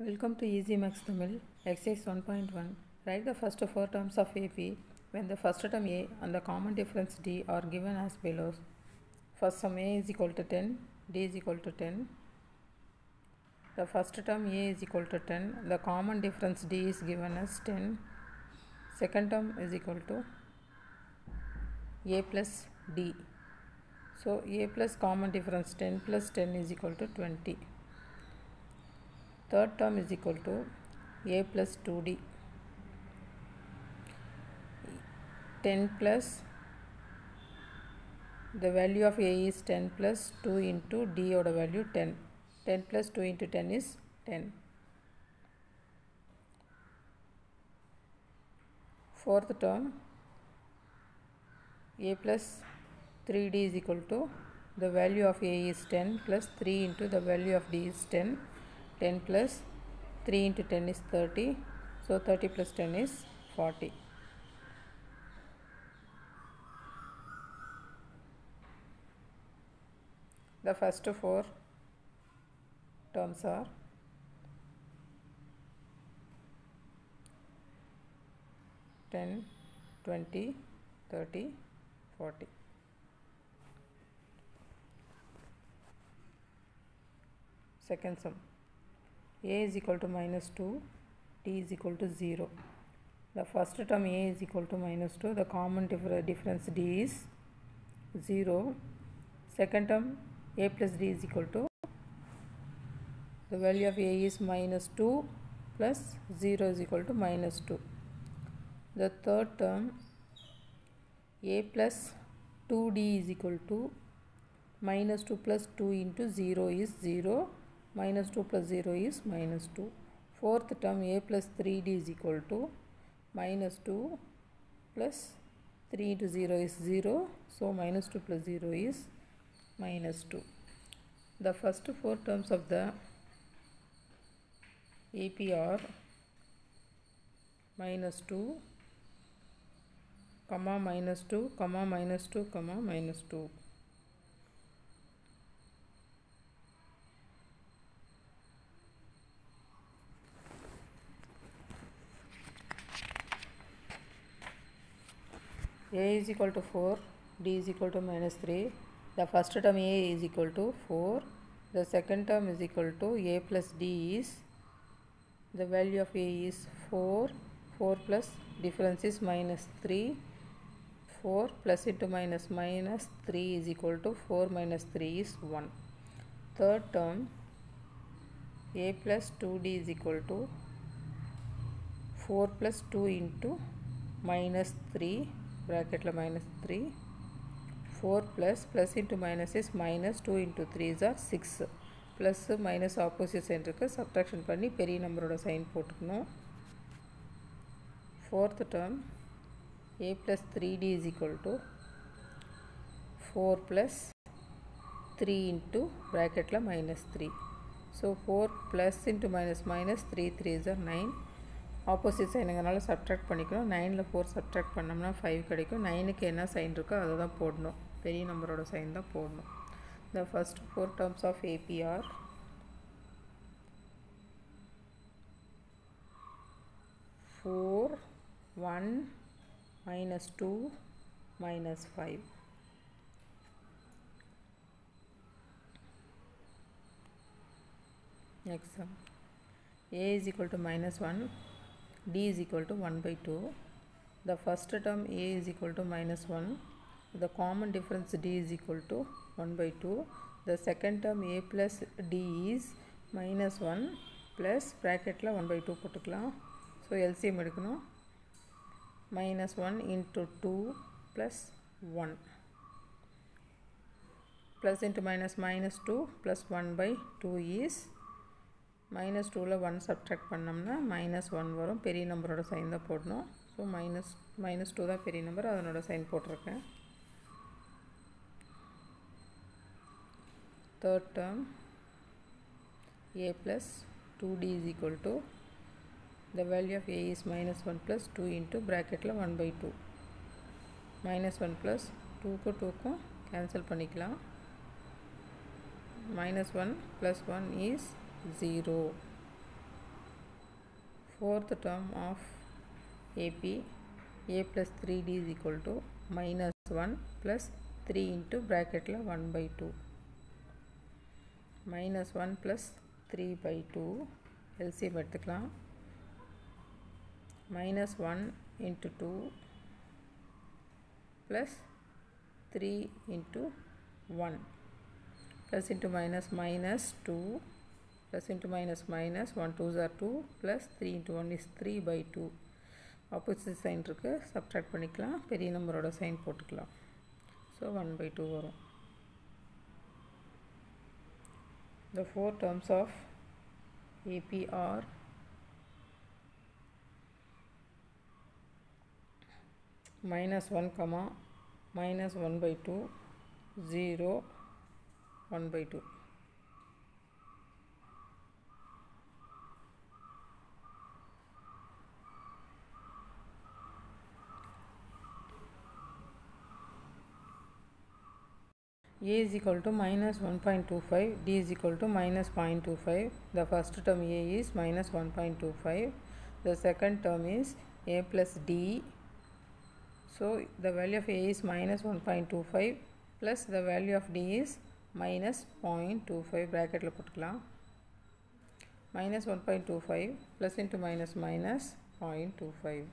Welcome to Easy Maths Tamil, exercise 1.1. Write the first 4 terms of AP when the first term A and the common difference D are given as below. First sum A is equal to 10, D is equal to 10. The first term A is equal to 10, the common difference D is given as 10. Second term is equal to A plus D. So A plus common difference 10 plus 10 is equal to 20. Third term is equal to A plus 2D. 10 plus, the value of A is 10 plus 2 into D or the value 10. 10 plus 2 into 10 is 10. Fourth term, A plus 3D is equal to, the value of A is 10 plus 3 into the value of D is 10. 10 plus 3 into 10 is 30, so 30 plus 10 is 40. The first 4 terms are (10, 20, 30, 40). Second sum. A is equal to minus 2, D is equal to 0. The first term A is equal to minus 2, the common difference D is 0. Second term A plus D is equal to, the value of A is minus 2 plus 0 is equal to minus 2. The third term A plus 2D is equal to minus 2 plus 2 into 0 is 0. Minus 2 plus 0 is minus 2. Fourth term A plus 3D is equal to minus 2 plus 3 into 0 is 0. So minus 2 plus 0 is minus 2. The first 4 terms of the AP are minus 2, comma minus 2, comma minus 2, comma minus 2. A is equal to 4, D is equal to minus 3. The first term A is equal to 4. The second term is equal to A plus D is, the value of A is 4. 4 plus difference is minus 3. 4 plus into minus minus 3 is equal to 4 minus 3 is 1. Third term A plus 2D is equal to 4 plus 2 into minus 3. Bracket la minus 3. 4 plus, plus into minus is minus, 2 into 3 is 6. Plus minus opposite sign irukku, subtraction panni peri number oda sign potuknom. Fourth term A plus 3D is equal to 4 plus 3 into bracket la minus 3. So 4 plus into minus minus 3, 3 is 9. Opposite sign enganala subtract panikrom. 9 la 4 subtract pannamna 5 kadikum. 9 ku enna sign irukku adha da podnom, periya number oda sign da podnom. The first 4 terms of AP are (4, 1, minus 2, minus 5). Next sum. A is equal to minus 1, D is equal to 1 by 2. The first term A is equal to minus 1. The common difference D is equal to 1 by 2. The second term A plus D is minus 1 plus bracket la 1 by 2 potukla. So LCM edukano minus 1 into 2 plus 1. Plus into minus minus 2 plus 1 by 2 is minus 2 la 1 subtract pannamna minus 1 varum, periya number oda sign da podnom. So minus 2 da periya number adanoda sign potirukken. Third term A plus 2D is equal to, the value of A is minus 1 plus 2 into bracket la 1 by 2. Minus 1 plus 2 ku cancel panikalam. Minus 1 plus 1 is 0. fourth term of AP, A plus 3D is equal to minus 1 plus 3 into bracket la 1 by 2. Minus 1 plus 3 by 2. LCM எடுத்துக்கலாம். Minus 1 into 2 plus 3 into 1 plus into minus minus 2 plus into minus minus 1 2s are 2 plus 3 into 1 is 3 by 2 opposite sign irukku subtract panikalam periya number oda sign potukalam so 1 by 2 varum. The four terms of AP are minus 1 comma minus 1 by 2 0 1 by 2. A is equal to minus 1.25, D is equal to minus 0.25. The first term A is minus 1.25. The second term is A plus D. So the value of A is minus 1.25 plus the value of D is minus 0.25 bracket la potkalam. Minus 1.25 plus into minus minus 0.25.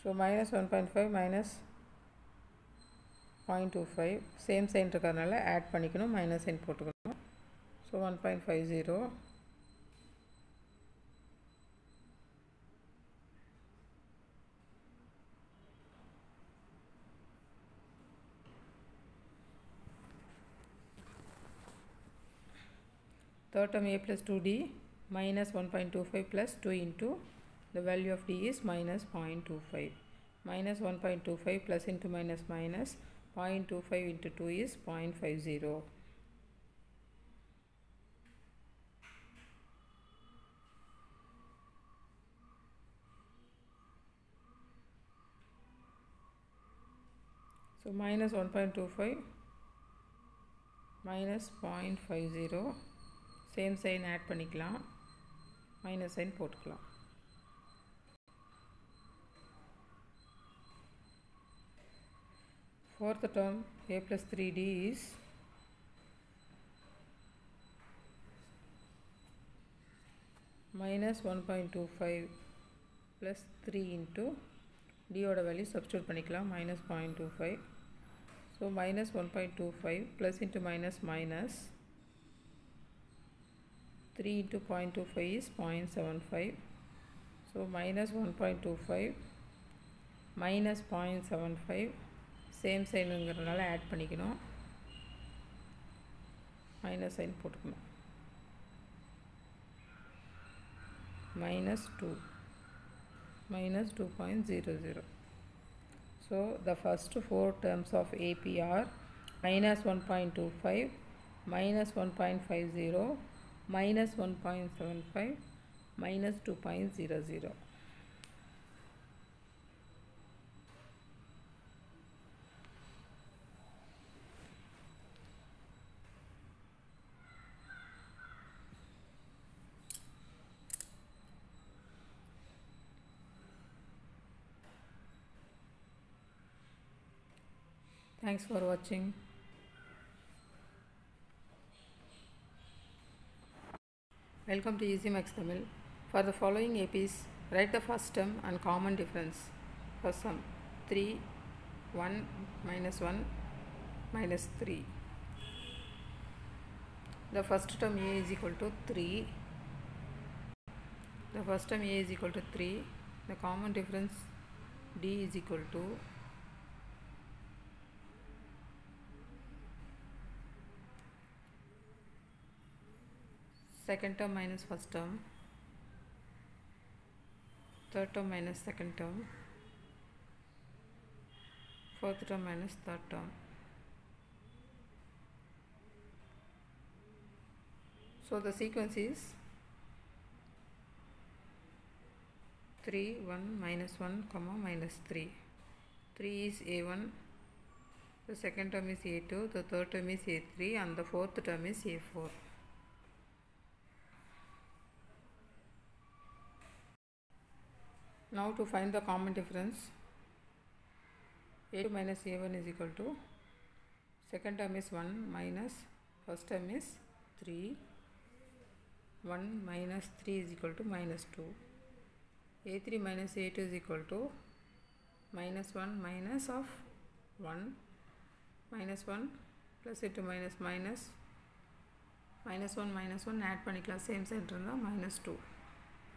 So minus 1.5 minus 0.25 same sign irukadnala add panikkanum minus sign potukonum. So 1.50 third term A plus 2D minus 1.25 plus 2 into the value of D is minus 0.25. Minus 1.25 plus into minus minus 0.25 into 2 is 0.50. So minus 1.25 minus 0.50 same sign add panikkalam minus sign potukalam. Fourth term A plus 3D is minus 1.25 plus 3 into D order value substitute panikkalam minus 0.25. So minus 1.25 plus into minus minus 3 into 0.25 is 0.75. So minus 1.25 minus 0.75 same sign engiranala add panikkanum minus sign potukonum minus 2 minus 2.00. so the first four terms of AP are minus 1.25 minus 1.50 minus 1.75 minus 2.00. Thanks for watching. Welcome to Easy Maths Tamil. For the following APs, write the first term and common difference. For sum 3, 1, minus 3. The first term A is equal to 3. The first term A is equal to 3. The common difference D is equal to 2nd term minus 1st term, 3rd term minus 2nd term, 4th term minus 3rd term. So the sequence is 3, 1, minus 1, comma, minus 3. 3 is A1, The second term is A2, the third term is A3, and the fourth term is A4. Now to find the common difference, A2 minus A1 is equal to, second term is 1 minus, first term is 3, 1 minus 3 is equal to minus 2, A3 minus A2 is equal to minus 1 minus of 1, minus 1 plus A2 minus minus, minus 1 add panikla same side irundha minus 2,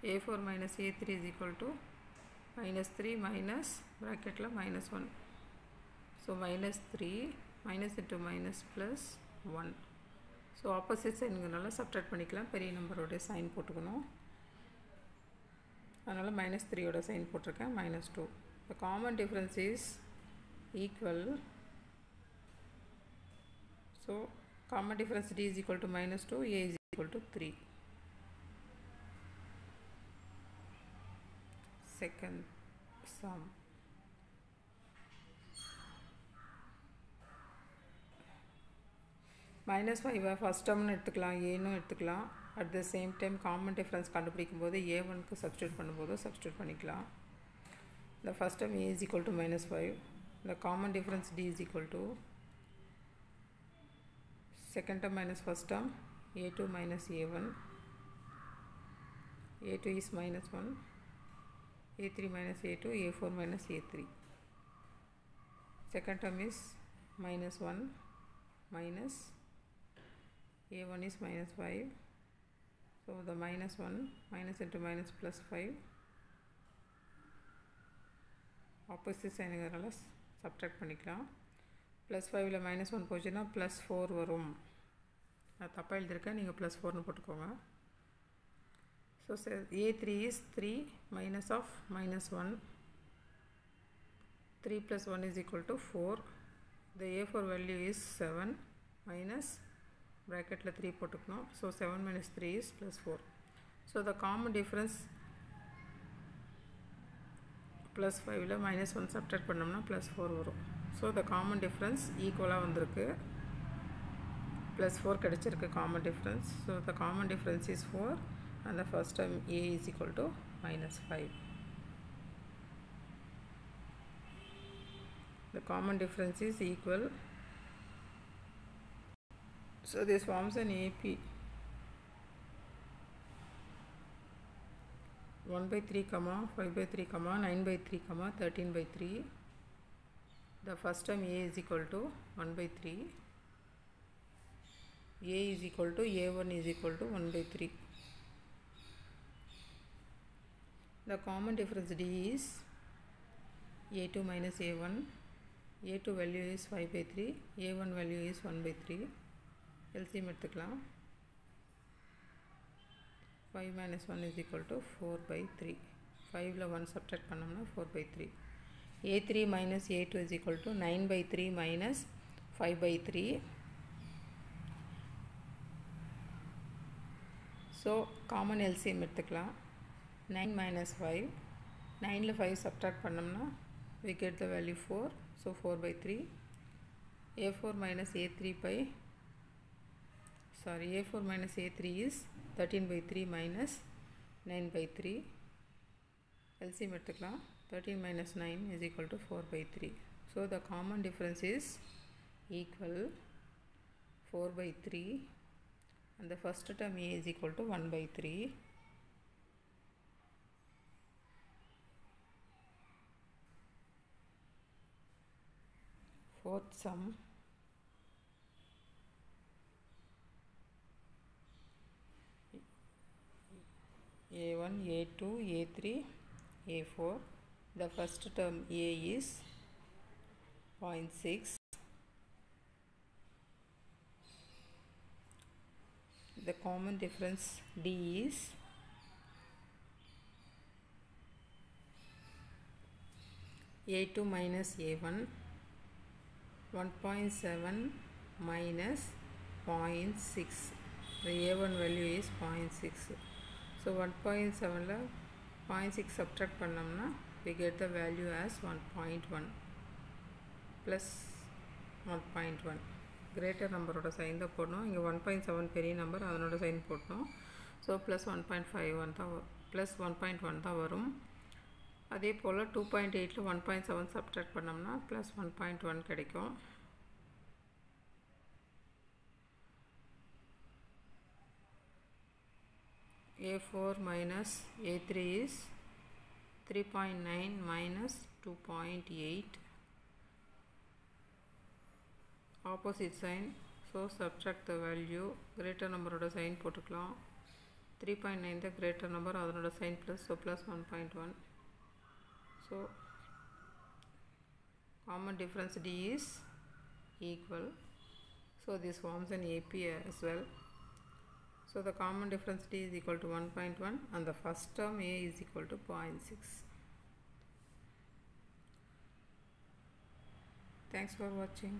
A4 minus A3 is equal to minus 3 minus bracket la minus 1, so minus 3 minus A2 minus plus 1, so opposite sign nala subtract panikla periya number oda sign potukonum anala minus 3 oda sign potirukken minus 2. The common difference is equal. So, common difference D is equal to minus 2, A is equal to 3. Second sum. Minus 5, first term A. At the same time, common difference A1 substitute. The first term A is equal to minus 5. The common difference D is equal to second term minus first term, A2 minus A1, A2 is minus 1, A3 minus A2, A4 minus A3. Second term is minus 1 minus A1 is minus 5, so the minus 1 minus into minus plus 5, opposite sign irundha subtract panikkalam. Plus 5 la minus 1 pochina plus 4 varum, na thappa eldirken neenga plus 4 nu potukonga. So A3 is 3 minus of minus 1, 3 plus 1 is equal to 4, the A4 value is 7 minus bracket la 3 potuknom, so 7 minus 3 is plus 4. So the common difference plus 5 la minus 1 subtract pannamna plus 4 varum. So the common difference equal to plus 4 kadichirukku common difference. So the common difference is 4 and the first term A is equal to minus 5. The common difference is equal. So this forms an AP. 1 by 3, 5 by 3, 9 by 3, 13 by 3. The first term A is equal to 1 by 3, A is equal to A1 is equal to 1 by 3. The common difference D is A2 minus A1, A2 value is 5 by 3, A1 value is 1 by 3, LCM eduthukalam, 5 minus 1 is equal to 4 by 3, 5 la 1 subtract pannamna 4 by 3. A3 minus A2 is equal to 9 by 3 minus 5 by 3. So, common LCM eduthukalam, 9 minus 5. 9 la 5 subtract pannamna, we get the value 4. So, 4 by 3. A4 minus A3 by, sorry, A4 minus A3 is 13 by 3 minus 9 by 3. LCM eduthukalam. 13 minus 9 is equal to 4 by 3. So the common difference is equal 4 by 3 and the first term A is equal to 1 by 3. Fourth sum. A1, A2, A3, A4. The first term A is 0.6. The common difference D is A2 minus A1, 1.7 minus 0.6. The A1 value is 0.6. So 1.7 la 0.6 subtract pannamna, we get the value as 1.1 plus 0.1 greater number oda sign da podnom inga 1.7 periya number adanoda sign podnom so plus 1.51 da plus 1.1 da varum adhe pola 2.8 la 1.7 subtract pannamna plus 1.1 kedikum a4 minus a3 is 3.9 minus 2.8 opposite sign, so subtract the value, greater number oda sign potukalam 3.9 the greater number adanoda sign plus, so plus 1.1, so common difference D is equal, so this forms an AP as well. So the common difference D is equal to 1.1 and the first term A is equal to 0.6. Thanks for watching.